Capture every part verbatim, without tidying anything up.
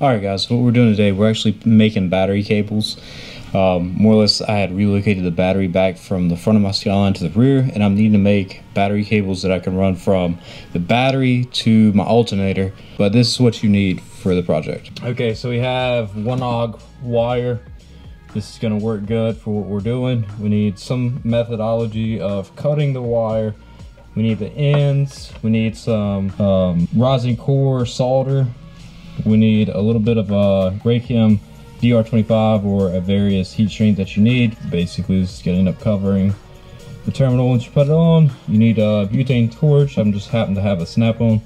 Alright guys, what we're doing today, we're actually making battery cables. Um, more or less, I had relocated the battery back from the front of my skyline to the rear, and I'm needing to make battery cables that I can run from the battery to my alternator. But this is what you need for the project. Okay, so we have one A W G wire. This is going to work good for what we're doing. We need some methodology of cutting the wire. We need the ends. We need some um, rosin core solder. We need a little bit of a Graykem D R twenty-five or a various heat shrink that you need. Basically, this is going to end up covering the terminal once you put it on. You need a butane torch. I'm just happen to have a Snap On.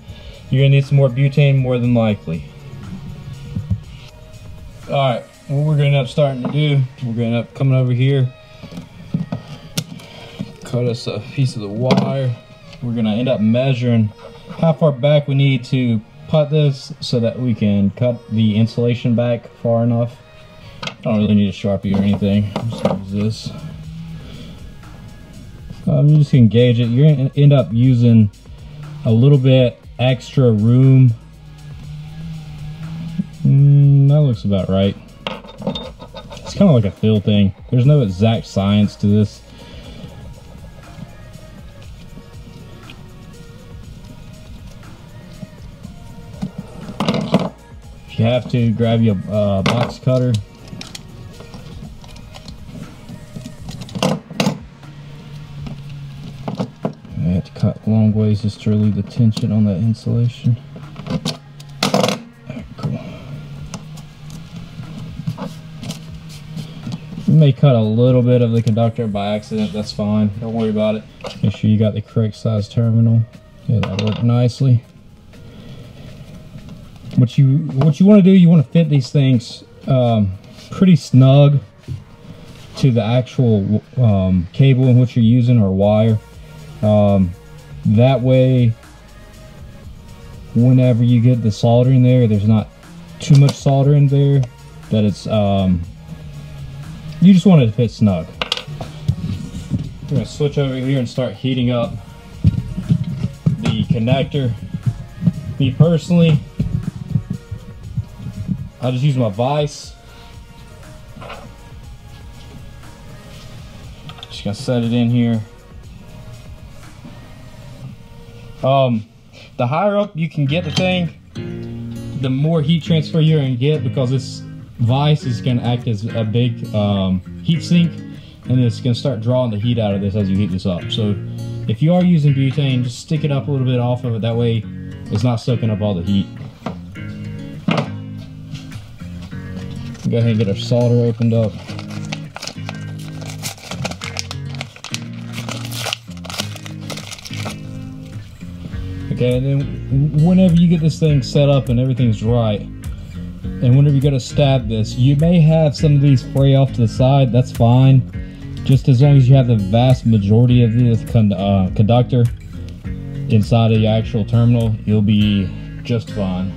You're going to need some more butane, more than likely. Alright, what we're going to end up starting to do, we're going to end up coming over here, cut us a piece of the wire. We're going to end up measuring how far back we need to cut this so that we can cut the insulation back far enough. I don't really need a Sharpie or anything. I'm just gonna use this. Um, you just can gauge it. You're gonna end up using a little bit extra room. Mm, that looks about right. It's kind of like a fill thing. There's no exact science to this. You have to grab your uh, box cutter. I have to cut long ways just to relieve the tension on that insulation. Right, cool. You may cut a little bit of the conductor by accident. That's fine. Don't worry about it. Make sure you got the correct size terminal. Yeah, that worked nicely. What you what you want to do, you want to fit these things um, pretty snug to the actual um, cable in which you're using or wire. Um, that way, whenever you get the solder in there, there's not too much solder in there. That it's um, you just want it to fit snug. We're gonna switch over here and start heating up the connector. Me personally, I'll just use my vise. Just gonna set it in here. Um, the higher up you can get the thing, the more heat transfer you're gonna get, because this vise is gonna act as a big um, heat sink, and it's gonna start drawing the heat out of this as you heat this up. So if you are using butane, just stick it up a little bit off of it. That way it's not soaking up all the heat. Go ahead and get our solder opened up. Okay, and then whenever you get this thing set up and everything's right, and whenever you go to stab this, you may have some of these fray off to the side. That's fine, just as long as you have the vast majority of this con uh, conductor inside of your actual terminal, you'll be just fine.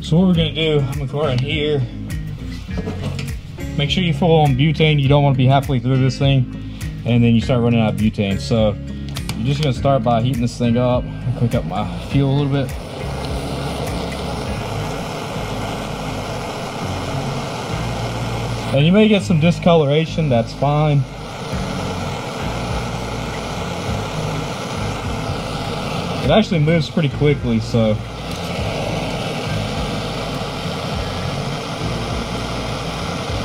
So what we're gonna do, I'm gonna go in here. Make sure you full on butane. You don't want to be halfway through this thing and then you start running out of butane. So you're just gonna start by heating this thing up. I'll cook up my fuel a little bit. And you may get some discoloration, that's fine. It actually moves pretty quickly, so.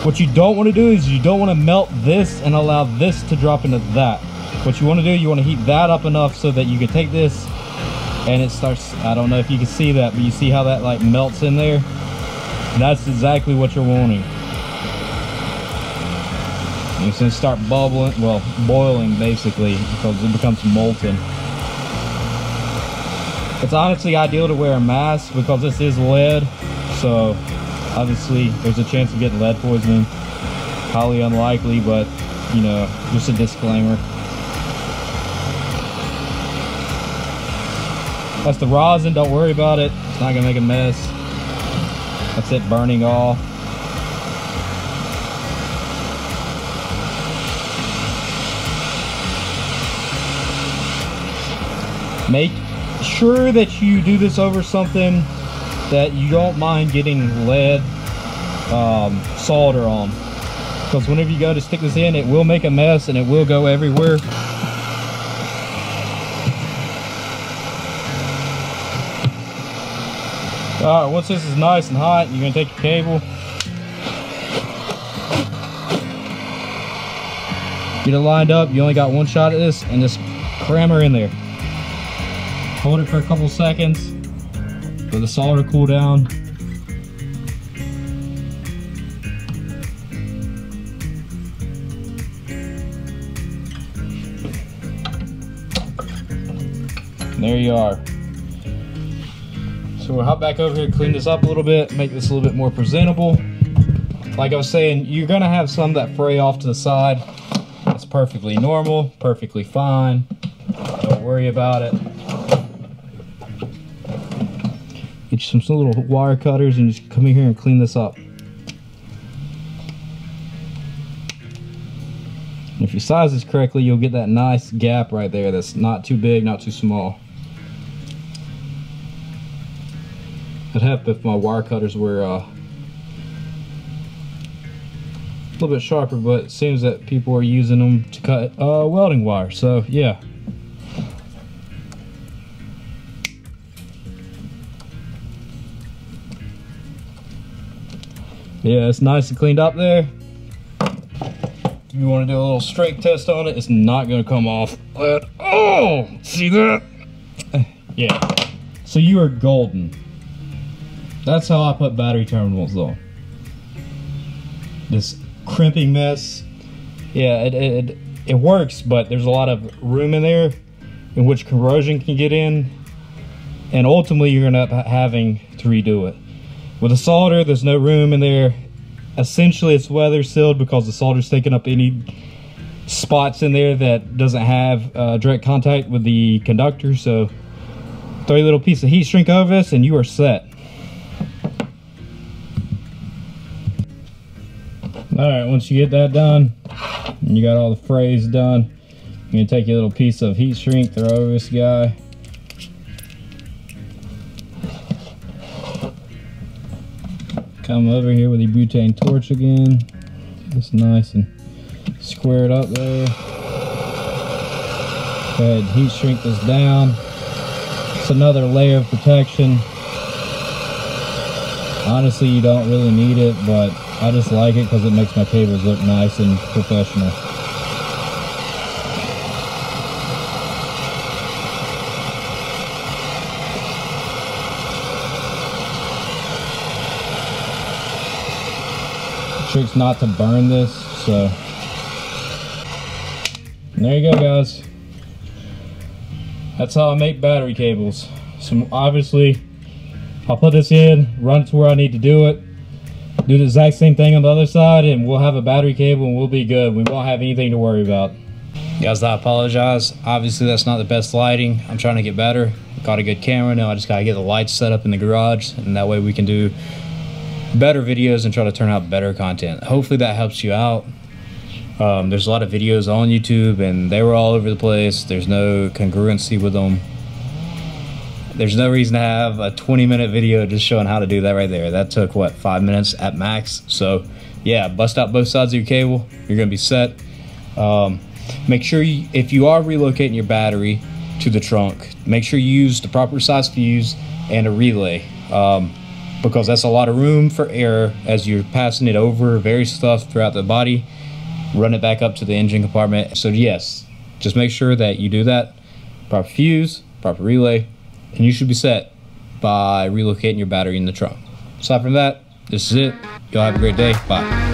What you don't want to do is you don't want to melt this and allow this to drop into that. What you want to do, you want to heat that up enough so that you can take this and it starts, I don't know if you can see that, but you see how that like melts in there? That's exactly what you're wanting. It's going to start bubbling, well, boiling basically, because it becomes molten. It's honestly ideal to wear a mask because this is lead, so obviously there's a chance of getting lead poisoning, highly unlikely, but you know, just a disclaimer. That's the rosin, don't worry about it, it's not gonna make a mess. That's it burning off. Make sure that you do this over something that you don't mind getting lead um, solder on, because whenever you go to stick this in, it will make a mess and it will go everywhere. All right, once this is nice and hot, you're gonna take your cable, get it lined up. You only got one shot at this, and just cram her in there. Hold it for a couple seconds for the solder to cool down. And there you are. So we'll hop back over here, clean this up a little bit, make this a little bit more presentable. Like I was saying, you're gonna have some that fray off to the side. That's perfectly normal, perfectly fine. Don't worry about it. Get you some, some little wire cutters and just come in here and clean this up. And if you size this correctly, you'll get that nice gap right there that's not too big, not too small. I'd help if my wire cutters were uh, a little bit sharper, but it seems that people are using them to cut uh, welding wire, so yeah. Yeah, it's nice and cleaned up there. If you want to do a little strength test on it, it's not going to come off at all. See that? Yeah. So you are golden. That's how I put battery terminals on. This crimping mess, yeah, it, it, it works, but there's a lot of room in there in which corrosion can get in, and ultimately you're gonna end up having to redo it. With a solder, there's no room in there. Essentially it's weather sealed because the solder's taking up any spots in there that doesn't have uh, direct contact with the conductor, so throw a little piece of heat shrink over this and you are set. Alright, once you get that done, and you got all the frays done, you're going to take your little piece of heat shrink, throw over this guy. Come over here with your butane torch again. Just nice and square it up there. Go ahead and heat shrink this down. It's another layer of protection. Honestly, you don't really need it, but I just like it because it makes my cables look nice and professional. Trick's not to burn this, so. And there you go, guys. That's how I make battery cables. So obviously, I'll put this in, run it to where I need to do it. Do the exact same thing on the other side and we'll have a battery cable and we'll be good. We won't have anything to worry about. Guys, I apologize. Obviously, that's not the best lighting. I'm trying to get better. Got a good camera now. I just gotta get the lights set up in the garage, and that way we can do better videos and try to turn out better content. Hopefully that helps you out. Um, there's a lot of videos on YouTube and they were all over the place. There's no congruency with them. There's no reason to have a twenty minute video just showing how to do that right there. That took, what, five minutes at max? So, yeah, bust out both sides of your cable. You're going to be set. Um, make sure, you, if you are relocating your battery to the trunk, make sure you use the proper size fuse and a relay, um, because that's a lot of room for error as you're passing it over various stuff throughout the body. Run it back up to the engine compartment. So, yes, just make sure that you do that. Proper fuse, proper relay. And you should be set by relocating your battery in the trunk. Aside from that, this is it. Y'all have a great day. Bye.